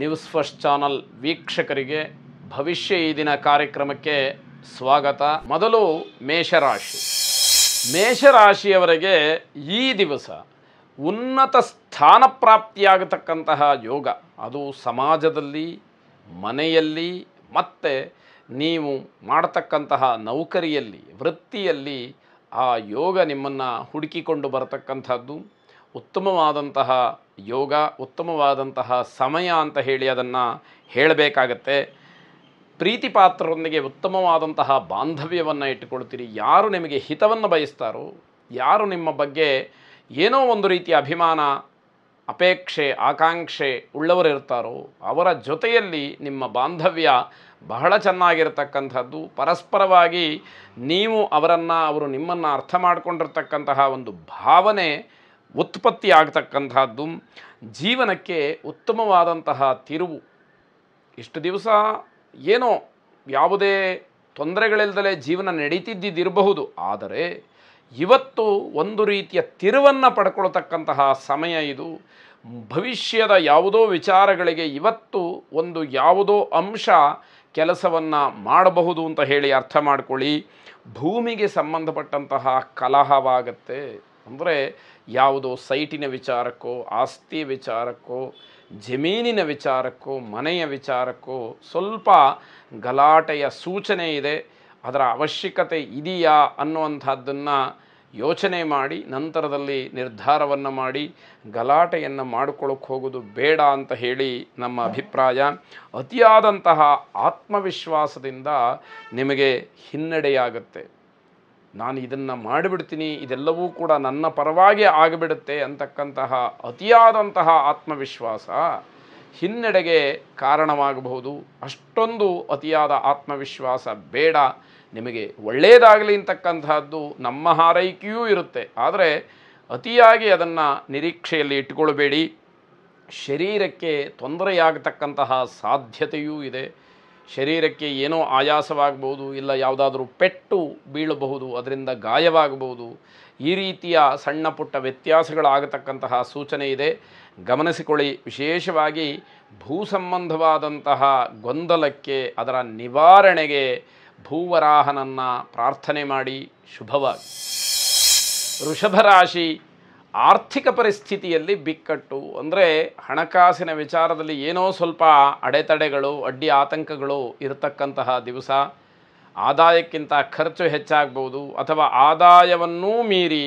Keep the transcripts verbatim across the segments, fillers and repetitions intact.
News first channel वीक्षकरिगे भविष्य ई दिन कार्यक्रमक्के स्वागत। ಮೊದಲು ಮೇಷರಾಶಿ ಮೇಷರಾಶಿಯವರಿಗೆ ಈ ದಿವಸ ಉನ್ನತ ಸ್ಥಾನ ಪ್ರಾಪ್ತಿಯಾಗತಕ್ಕಂತಹ ಯೋಗ ಅದು ಸಮಾಜದಲ್ಲಿ ಮನೆಯಲ್ಲಿ ಮತ್ತೆ ನೀವು ಮಾಡತಕ್ಕಂತಹ ನೌಕರಿಯಲ್ಲಿ ವೃತ್ತಿಯಲ್ಲಿ ಆ ಯೋಗ ನಿಮ್ಮನ್ನ ಹುಡುಕಿಕೊಂಡು ಬರತಕ್ಕಂತದ್ದು ಉತ್ತಮವಾದಂತಹ ಯೋಗ ಉತ್ತಮವಾದಂತಹ ಸಮಯ ಅಂತ ಹೇಳಿ ಅದನ್ನ ಹೇಳಬೇಕಾಗುತ್ತೆ। ಪ್ರೀತಿಪಾತ್ರರೊಂದಿಗೆ ಉತ್ತಮವಾದಂತಹ ಬಾಂಧವ್ಯವನ್ನು ಇಟ್ಟುಕೊಳ್ಳುತ್ತೀರಿ। ಯಾರು ನಿಮಗೆ ಹಿತವನ್ನು ಬಯಸ್ತಾರೋ ಯಾರು ನಿಮ್ಮ ಬಗ್ಗೆ ಏನೋ ಒಂದು ರೀತಿಯ ಅಭಿಮಾನ ಅಪೇಕ್ಷೆ ಆಕಾಂಕ್ಷೆ ಉಳ್ಳವರು ಇರ್ತಾರೋ ಅವರ ಜೊತೆಯಲ್ಲಿ ನಿಮ್ಮ ಬಾಂಧವ್ಯ ಬಹಳ ಚೆನ್ನಾಗಿರತಕ್ಕಂತದ್ದು। ಪರಸ್ಪರವಾಗಿ ನೀವು ಅವರನ್ನು ಅವರು ನಿಮ್ಮನ್ನು ಅರ್ಥ ಮಾಡಿಕೊಂಡಿರತಕ್ಕಂತಹ ಒಂದು ಭಾವನೆ उत्पत्ति आगतक्कंतहद्दु। जीवनक्के उत्तमवादंतह तिरुवु इष्टु दिवस येनो यावुदे तोंदरेगळिल्लदे जीवन नडेयुत्तिद्दिरबहुदु। आदरे इवत्तु ओंदु रीतिय तिरुवन्न पडेकोळ्ळतक्कंतह समय इदु। भविष्यद यावुदो विचारगळिगे इवत्तु ओंदु यावुदो अंश ಕೆಲಸವನ್ನ ಮಾಡಬಹುದು ಅಂತ ಹೇಳಿ ಅರ್ಥ ಮಾಡಿಕೊಳ್ಳಿ। ಭೂಮಿಗೆ ಸಂಬಂಧಪಟ್ಟಂತಹ ಕಲಹವಾಗುತ್ತೆ। ಅಂದರೆ ಯಾವುದೋ ಸೈಟಿನ ವಿಚಾರಕ್ಕೋ ಆಸ್ತಿ ವಿಚಾರಕ್ಕೋ ಜಮೀನಿನ ವಿಚಾರಕ್ಕೋ ಮನೆಯ ವಿಚಾರಕ್ಕೋ ಸ್ವಲ್ಪ ಗಲಾಟೆಯ ಸೂಚನೆ ಇದೆ। ಅದರ ಅವಶ್ಯಕತೆ ಇದೆಯಾ ಅನ್ನುವಂಥದ್ದನ್ನು ಯೋಚನೆ ಮಾಡಿ ನಂತರದಲ್ಲಿ ನಿರ್ಧಾರವನ್ನು ಮಾಡಿ ಗಲಾಟೆಯನ್ನು ಮಾಡಿಕೊಳ್ಳೋಕೆ ಹೋಗೋದು ಬೇಡ ಅಂತ ಹೇಳಿ ನಮ್ಮ ಅಭಿಪ್ರಾಯ। ಅತಿಯಾದಂತಹ ಆತ್ಮವಿಶ್ವಾಸದಿಂದ ನಿಮಗೆ ಹಿನ್ನಡೆಯಾಗುತ್ತೆ। ನಾನು ಇದನ್ನು ಮಾಡಿಬಿಡ್ತೀನಿ ಇದೆಲ್ಲವೂ ಕೂಡ ನನ್ನ ಪರವಾಗಿ ಆಗಿಬಿಡುತ್ತೆ ಅಂತಕ್ಕಂತಹ ಅತಿಯಾದಂತಹ ಆತ್ಮವಿಶ್ವಾಸ ಹಿನ್ನಡೆಗೆ ಕಾರಣವಾಗಬಹುದು। ಅಷ್ಟೊಂದು ಅತಿಯಾದ ಆತ್ಮವಿಶ್ವಾಸ ಬೇಡ, ನಿಮಗೆ ಒಳ್ಳೆಯದಾಗಲಿ ಅಂತಕ್ಕಂತಹದ್ದು ನಮ್ಮ ಹಾರೈಕೆಯೂ ಇರುತ್ತೆ, ಆದರೆ ಅತಿಯಾಗಿ ಅದನ್ನು ನಿರೀಕ್ಷೆಯಲ್ಲಿ ಇಟ್ಟುಕೊಳ್ಳಬೇಡಿ। ಶರೀರಕ್ಕೆ ತೊಂದರೆಯಾಗತಕ್ಕಂತಹ ಸಾಧ್ಯತೆಯೂ ಇದೆ। ಶರೀರಕ್ಕೆ ಏನೋ ಆಯಾಸವಾಗಬಹುದು, ಇಲ್ಲ ಯಾವುದಾದ್ರೂ ಪೆಟ್ಟು ಬೀಳಬಹುದು, ಅದರಿಂದ ಗಾಯವಾಗಬಹುದು, ಈ ರೀತಿಯ ಸಣ್ಣ ಪುಟ್ಟ ವ್ಯತ್ಯಾಸಗಳಾಗತಕ್ಕಂತಹ ಸೂಚನೆ ಇದೆ, ಗಮನಿಸಿಕೊಳ್ಳಿ। ವಿಶೇಷವಾಗಿ ಭೂ ಸಂಬಂಧವಾದಂತಹ ಗೊಂದಲಕ್ಕೆ ಅದರ ನಿವಾರಣೆಗೆ ಭೂವರಾಹನನ್ನು ಪ್ರಾರ್ಥನೆ ಮಾಡಿ ಶುಭವಾಗಿ। ವೃಷಭ ರಾಶಿ ಆರ್ಥಿಕ ಪರಿಸ್ಥಿತಿಯಲ್ಲಿ ಬಿಕ್ಕಟ್ಟು, ಅಂದರೆ ಹಣಕಾಸಿನ ವಿಚಾರದಲ್ಲಿ ಏನೋ ಸ್ವಲ್ಪ ಅಡೆತಡೆಗಳು ಅಡ್ಡಿ ಆತಂಕಗಳು ಇರತಕ್ಕಂತಹ ದಿವಸ। ಆದಾಯಕ್ಕಿಂತ ಖರ್ಚು ಹೆಚ್ಚಾಗಬಹುದು ಅಥವಾ ಆದಾಯವನ್ನೂ ಮೀರಿ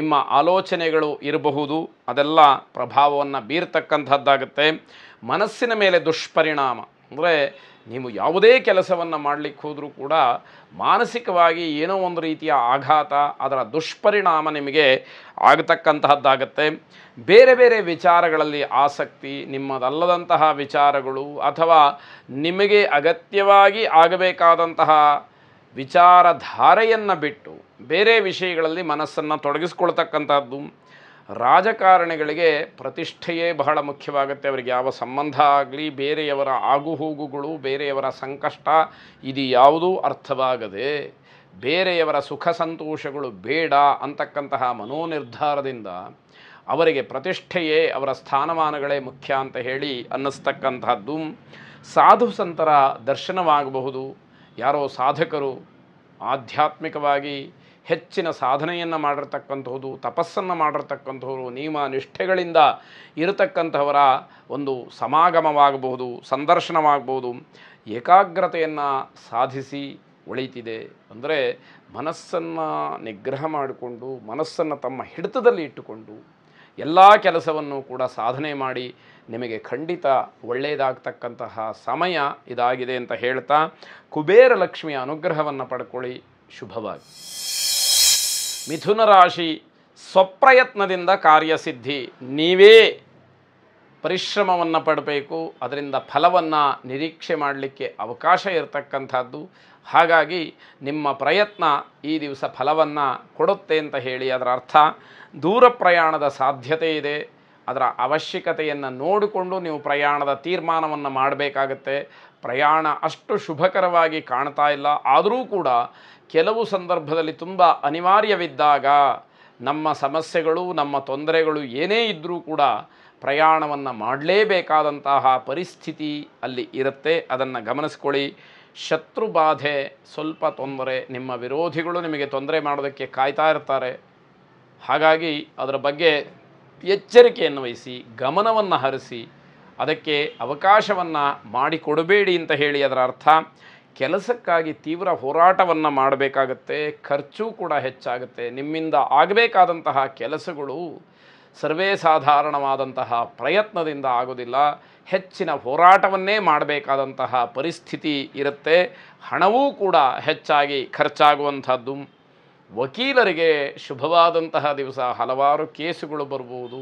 ನಿಮ್ಮ ಆಲೋಚನೆಗಳು ಇರಬಹುದು, ಅದೆಲ್ಲ ಪ್ರಭಾವವನ್ನು ಬೀರ್ತಕ್ಕಂಥದ್ದಾಗುತ್ತೆ। ಮನಸ್ಸಿನ ಮೇಲೆ ದುಷ್ಪರಿಣಾಮ, ಅಂದರೆ ನೀವು ಯಾವುದೇ ಕೆಲಸವನ್ನು ಮಾಡಲಿಕ್ಕೆ ಹೋದರೂ ಕೂಡ ಮಾನಸಿಕವಾಗಿ ಏನೋ ಒಂದು ರೀತಿಯ ಆಘಾತ ಅದರ ದುಷ್ಪರಿಣಾಮ ನಿಮಗೆ ಆಗತಕ್ಕಂತಹದ್ದಾಗತ್ತೆ। ಬೇರೆ ಬೇರೆ ವಿಚಾರಗಳಲ್ಲಿ ಆಸಕ್ತಿ, ನಿಮ್ಮದಲ್ಲದಂತಹ ವಿಚಾರಗಳು ಅಥವಾ ನಿಮಗೆ ಅಗತ್ಯವಾಗಿ ಆಗಬೇಕಾದಂತಹ ವಿಚಾರಧಾರೆಯನ್ನು ಬಿಟ್ಟು ಬೇರೆ ವಿಷಯಗಳಲ್ಲಿ ಮನಸ್ಸನ್ನು ತೊಡಗಿಸ್ಕೊಳ್ತಕ್ಕಂಥದ್ದು। ರಾಜಕಾರಣಿಗಳಿಗೆ ಪ್ರತಿಷ್ಠೆಯೇ ಬಹಳ ಮುಖ್ಯವಾಗುತ್ತೆ, ಅವರಿಗೆ ಯಾವ ಸಂಬಂಧ ಆಗಲಿ ಬೇರೆಯವರ ಆಗುಹೋಗುಗಳು ಬೇರೆಯವರ ಸಂಕಷ್ಟ ಇದು ಯಾವುದೂ ಅರ್ಥವಾಗದೆ ಬೇರೆಯವರ ಸುಖ ಸಂತೋಷಗಳು ಬೇಡ ಅಂತಕ್ಕಂತಹ ಮನೋನಿರ್ಧಾರದಿಂದ ಅವರಿಗೆ ಪ್ರತಿಷ್ಠೆಯೇ ಅವರ ಸ್ಥಾನಮಾನಗಳೇ ಮುಖ್ಯ ಅಂತ ಹೇಳಿ ಅನ್ನಿಸ್ತಕ್ಕಂಥದ್ದು। ಸಾಧು ಸಂತರ ದರ್ಶನವಾಗಬಹುದು, ಯಾರೋ ಸಾಧಕರು ಆಧ್ಯಾತ್ಮಿಕವಾಗಿ ಹೆಚ್ಚಿನ ಸಾಧನೆಯನ್ನು ಮಾಡಿರ್ತಕ್ಕಂಥದ್ದು ತಪಸ್ಸನ್ನು ಮಾಡಿರ್ತಕ್ಕಂಥವ್ರು ನಿಯಮ ನಿಷ್ಠೆಗಳಿಂದ ಇರತಕ್ಕಂಥವರ ಒಂದು ಸಮಾಗಮವಾಗಬಹುದು ಸಂದರ್ಶನವಾಗಬಹುದು। ಏಕಾಗ್ರತೆಯನ್ನು ಸಾಧಿಸಿ ಒಳಿತಿದೆ, ಅಂದರೆ ಮನಸ್ಸನ್ನು ನಿಗ್ರಹ ಮಾಡಿಕೊಂಡು ಮನಸ್ಸನ್ನು ತಮ್ಮ ಹಿಡಿತದಲ್ಲಿ ಇಟ್ಟುಕೊಂಡು ಎಲ್ಲ ಕೆಲಸವನ್ನು ಕೂಡ ಸಾಧನೆ ಮಾಡಿ ನಿಮಗೆ ಖಂಡಿತ ಒಳ್ಳೆಯದಾಗತಕ್ಕಂತಹ ಸಮಯ ಇದಾಗಿದೆ ಅಂತ ಹೇಳ್ತಾ ಕುಬೇರ ಲಕ್ಷ್ಮಿಯ ಅನುಗ್ರಹವನ್ನು ಪಡ್ಕೊಳ್ಳಿ ಶುಭವಾಗಿ। ಮಿಥುನ ರಾಶಿ ಸ್ವಪ್ರಯತ್ನದಿಂದ ಕಾರ್ಯಸಿದ್ಧಿ, ನೀವೇ ಪರಿಶ್ರಮವನ್ನು ಪಡಬೇಕು, ಅದರಿಂದ ಫಲವನ್ನು ನಿರೀಕ್ಷೆ ಮಾಡಲಿಕ್ಕೆ ಅವಕಾಶ ಇರತಕ್ಕಂಥದ್ದು। ಹಾಗಾಗಿ ನಿಮ್ಮ ಪ್ರಯತ್ನ ಈ ದಿವಸ ಫಲವನ್ನು ಕೊಡುತ್ತೆ ಅಂತ ಹೇಳಿ ಅದರ ಅರ್ಥ। ದೂರ ಪ್ರಯಾಣದ ಸಾಧ್ಯತೆ ಇದೆ, ಅದರ ಅವಶ್ಯಕತೆಯನ್ನು ನೋಡಿಕೊಂಡು ನೀವು ಪ್ರಯಾಣದ ತೀರ್ಮಾನವನ್ನು ಮಾಡಬೇಕಾಗತ್ತೆ। ಪ್ರಯಾಣ ಅಷ್ಟು ಶುಭಕರವಾಗಿ ಕಾಣ್ತಾ ಇಲ್ಲ, ಆದರೂ ಕೂಡ ಕೆಲವು ಸಂದರ್ಭದಲ್ಲಿ ತುಂಬ ಅನಿವಾರ್ಯವಿದ್ದಾಗ ನಮ್ಮ ಸಮಸ್ಯೆಗಳು ನಮ್ಮ ತೊಂದರೆಗಳು ಏನೇ ಇದ್ದರೂ ಕೂಡ ಪ್ರಯಾಣವನ್ನು ಮಾಡಲೇಬೇಕಾದಂತಹ ಪರಿಸ್ಥಿತಿ ಅಲ್ಲಿ ಇರುತ್ತೆ. ಅದನ್ನು ಗಮನಿಸಿಕೊಳ್ಳಿ. ಶತ್ರು ಬಾಧೆ ಸ್ವಲ್ಪ ತೊಂದರೆ, ನಿಮ್ಮ ವಿರೋಧಿಗಳು ನಿಮಗೆ ತೊಂದರೆ ಮಾಡೋದಕ್ಕೆ ಕಾಯ್ತಾ ಇರ್ತಾರೆ. ಹಾಗಾಗಿ ಅದರ ಬಗ್ಗೆ ಎಚ್ಚರಿಕೆಯನ್ನು ವಹಿಸಿ, ಗಮನವನ್ನು ಹರಿಸಿ, ಅದಕ್ಕೆ ಅವಕಾಶವನ್ನು ಮಾಡಿಕೊಡಬೇಡಿ ಅಂತ ಹೇಳಿ ಅದರ ಅರ್ಥ. ಕೆಲಸಕ್ಕಾಗಿ ತೀವ್ರ ಹೋರಾಟವನ್ನು ಮಾಡಬೇಕಾಗತ್ತೆ, ಖರ್ಚು ಕೂಡ ಹೆಚ್ಚಾಗುತ್ತೆ. ನಿಮ್ಮಿಂದ ಆಗಬೇಕಾದಂತಹ ಕೆಲಸಗಳು ಸರ್ವೇ ಸಾಧಾರಣವಾದಂತಹ ಪ್ರಯತ್ನದಿಂದ ಆಗೋದಿಲ್ಲ, ಹೆಚ್ಚಿನ ಹೋರಾಟವನ್ನೇ ಮಾಡಬೇಕಾದಂತಹ ಪರಿಸ್ಥಿತಿ ಇರುತ್ತೆ. ಹಣವೂ ಕೂಡ ಹೆಚ್ಚಾಗಿ ಖರ್ಚಾಗುವಂಥದ್ದು. ವಕೀಲರಿಗೆ ಶುಭವಾದಂತಹ ದಿವಸ, ಹಲವಾರು ಕೇಸುಗಳು ಬರ್ಬೋದು.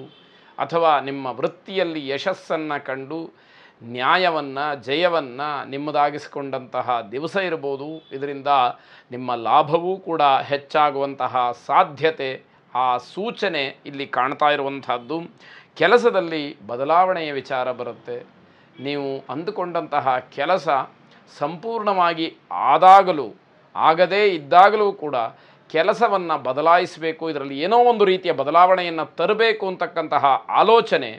ಅಥವಾ ನಿಮ್ಮ ವೃತ್ತಿಯಲ್ಲಿ ಯಶಸ್ಸನ್ನು ಕಂಡು ನ್ಯಾಯವನ್ನು, ಜಯವನ್ನು ನಿಮ್ಮದಾಗಿಸಿಕೊಂಡಂತಹ ದಿವಸ ಇರ್ಬೋದು. ಇದರಿಂದ ನಿಮ್ಮ ಲಾಭವೂ ಕೂಡ ಹೆಚ್ಚಾಗುವಂತಹ ಸಾಧ್ಯತೆ, ಆ ಸೂಚನೆ ಇಲ್ಲಿ ಕಾಣ್ತಾ ಇರುವಂಥದ್ದು. ಕೆಲಸದಲ್ಲಿ ಬದಲಾವಣೆಯ ವಿಚಾರ ಬರುತ್ತೆ. ನೀವು ಅಂದುಕೊಂಡಂತಹ ಕೆಲಸ ಸಂಪೂರ್ಣವಾಗಿ ಆದಾಗಲೂ, ಆಗದೇ ಇದ್ದಾಗಲೂ ಕೂಡ ಕೆಲಸವನ್ನು ಬದಲಾಯಿಸಬೇಕು, ಇದರಲ್ಲಿ ಏನೋ ಒಂದು ರೀತಿಯ ಬದಲಾವಣೆಯನ್ನು ತರಬೇಕು ಅಂತಕ್ಕಂತಹ ಆಲೋಚನೆ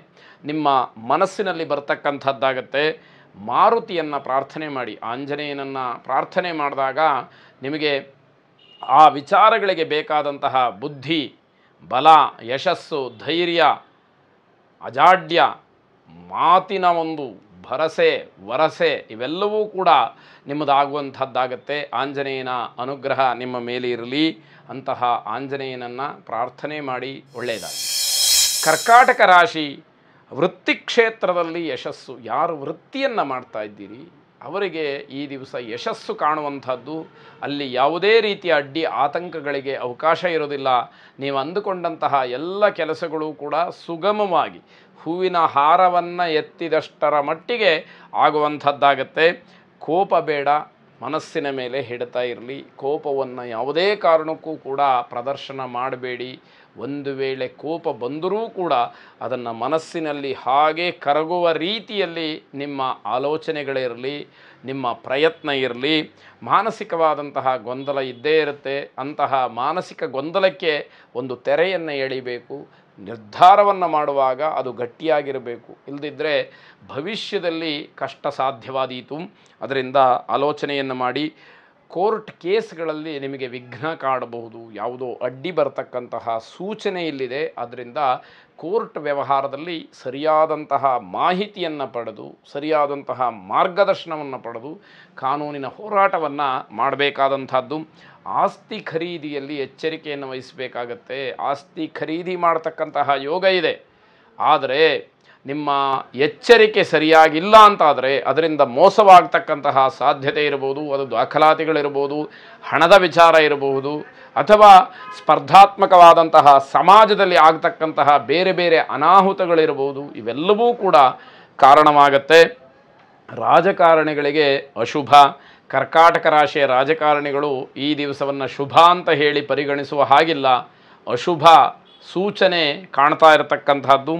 ನಿಮ್ಮ ಮನಸ್ಸಿನಲ್ಲಿ ಬರ್ತಕ್ಕಂಥದ್ದಾಗತ್ತೆ. ಮಾರುತಿಯನ್ನು ಪ್ರಾರ್ಥನೆ ಮಾಡಿ, ಆಂಜನೇಯನನ್ನು ಪ್ರಾರ್ಥನೆ ಮಾಡಿದಾಗ ನಿಮಗೆ ಆ ವಿಚಾರಗಳಿಗೆ ಬೇಕಾದಂತಹ ಬುದ್ಧಿ, ಬಲ, ಯಶಸ್ಸು, ಧೈರ್ಯ, ಅಜಾಡ್ಯ, ಮಾತಿನ ಒಂದು ಭರಸೆ, ವರಸೆ ಇವೆಲ್ಲವೂ ಕೂಡ ನಿಮ್ಮದಾಗುವಂಥದ್ದಾಗತ್ತೆ. ಆಂಜನೇಯನ ಅನುಗ್ರಹ ನಿಮ್ಮ ಮೇಲೆ ಇರಲಿ. ಅಂತಹ ಆಂಜನೇಯನನ್ನು ಪ್ರಾರ್ಥನೆ ಮಾಡಿ ಒಳ್ಳೆಯದಾಗಿ. ಕರ್ಕಾಟಕ ರಾಶಿ, ವೃತ್ತಿ ಕ್ಷೇತ್ರದಲ್ಲಿ ಯಶಸ್ಸು. ಯಾರು ವೃತ್ತಿಯನ್ನು ಮಾಡ್ತಾ ಇದ್ದೀರಿ ಅವರಿಗೆ ಈ ದಿವಸ ಯಶಸ್ಸು ಕಾಣುವಂಥದ್ದು. ಅಲ್ಲಿ ಯಾವುದೇ ರೀತಿಯ ಅಡ್ಡಿ ಆತಂಕಗಳಿಗೆ ಅವಕಾಶ ಇರೋದಿಲ್ಲ. ನೀವು ಅಂದುಕೊಂಡಂತಹ ಎಲ್ಲ ಕೆಲಸಗಳು ಕೂಡ ಸುಗಮವಾಗಿ, ಹೂವಿನ ಹಾರವನ್ನು ಎತ್ತಿದಷ್ಟರ ಮಟ್ಟಿಗೆ ಆಗುವಂಥದ್ದಾಗತ್ತೆ. ಕೋಪ ಬೇಡ, ಮನಸ್ಸಿನ ಮೇಲೆ ಹಿಡಿತಾ ಇರಲಿ. ಕೋಪವನ್ನು ಯಾವುದೇ ಕಾರಣಕ್ಕೂ ಕೂಡ ಪ್ರದರ್ಶನ ಮಾಡಬೇಡಿ. ಒಂದು ವೇಳೆ ಕೋಪ ಬಂದರೂ ಕೂಡ ಅದನ್ನು ಮನಸ್ಸಿನಲ್ಲಿ ಹಾಗೆ ಕರಗುವ ರೀತಿಯಲ್ಲಿ ನಿಮ್ಮ ಆಲೋಚನೆಗಳಿರಲಿ, ನಿಮ್ಮ ಪ್ರಯತ್ನ ಇರಲಿ. ಮಾನಸಿಕವಾದಂತಹ ಗೊಂದಲ ಇದ್ದೇ ಇರುತ್ತೆ. ಅಂತಹ ಮಾನಸಿಕ ಗೊಂದಲಕ್ಕೆ ಒಂದು ತೆರೆಯನ್ನು ಎಳಿಬೇಕು. ನಿರ್ಧಾರವನ್ನು ಮಾಡುವಾಗ ಅದು ಗಟ್ಟಿಯಾಗಿರಬೇಕು. ಇಲ್ಲದಿದ್ದರೆ ಭವಿಷ್ಯದಲ್ಲಿ ಕಷ್ಟ ಸಾಧ್ಯವಾದೀತು. ಅದರಿಂದ ಆಲೋಚನೆಯನ್ನು ಮಾಡಿ. ಕೋರ್ಟ್ ಕೇಸ್ಗಳಲ್ಲಿ ನಿಮಗೆ ವಿಘ್ನ ಕಾಡಬಹುದು, ಯಾವುದೋ ಅಡ್ಡಿ ಬರ್ತಕ್ಕಂತಹ ಸೂಚನೆ ಇಲ್ಲಿದೆ. ಆದ್ದರಿಂದ ಕೋರ್ಟ್ ವ್ಯವಹಾರದಲ್ಲಿ ಸರಿಯಾದಂತಹ ಮಾಹಿತಿಯನ್ನು ಪಡೆದು, ಸರಿಯಾದಂತಹ ಮಾರ್ಗದರ್ಶನವನ್ನು ಪಡೆದು ಕಾನೂನಿನ ಹೋರಾಟವನ್ನು ಮಾಡಬೇಕಾದಂಥದ್ದು. ಆಸ್ತಿ ಖರೀದಿಯಲ್ಲಿ ಎಚ್ಚರಿಕೆಯನ್ನು ವಹಿಸಬೇಕಾಗತ್ತೆ. ಆಸ್ತಿ ಖರೀದಿ ಮಾಡತಕ್ಕಂತಹ ಯೋಗ ಇದೆ, ಆದರೆ ನಿಮ್ಮ ಎಚ್ಚರಿಕೆ ಸರಿಯಾಗಿಲ್ಲ ಅಂತಾದರೆ ಅದರಿಂದ ಮೋಸವಾಗತಕ್ಕಂತಹ ಸಾಧ್ಯತೆ ಇರಬಹುದು. ಅದು ದಾಖಲಾತಿಗಳಿರ್ಬೋದು, ಹಣದ ವಿಚಾರ ಇರಬಹುದು, ಅಥವಾ ಸ್ಪರ್ಧಾತ್ಮಕವಾದಂತಹ ಸಮಾಜದಲ್ಲಿ ಆಗ್ತಕ್ಕಂತಹ ಬೇರೆ ಬೇರೆ ಅನಾಹುತಗಳಿರ್ಬೋದು. ಇವೆಲ್ಲವೂ ಕೂಡ ಕಾರಣವಾಗತ್ತೆ. ರಾಜಕಾರಣಿಗಳಿಗೆ ಅಶುಭ. ಕರ್ಕಾಟಕ ರಾಶಿಯ ರಾಜಕಾರಣಿಗಳು ಈ ದಿವಸವನ್ನು ಶುಭ ಅಂತ ಹೇಳಿ ಪರಿಗಣಿಸುವ ಹಾಗಿಲ್ಲ. ಅಶುಭ ಸೂಚನೆ ಕಾಣ್ತಾ ಇರತಕ್ಕಂಥದ್ದು.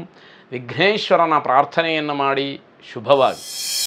ವಿಘ್ನೇಶ್ವರನ ಪ್ರಾರ್ಥನೆಯನ್ನು ಮಾಡಿ ಶುಭವಾಗಿ.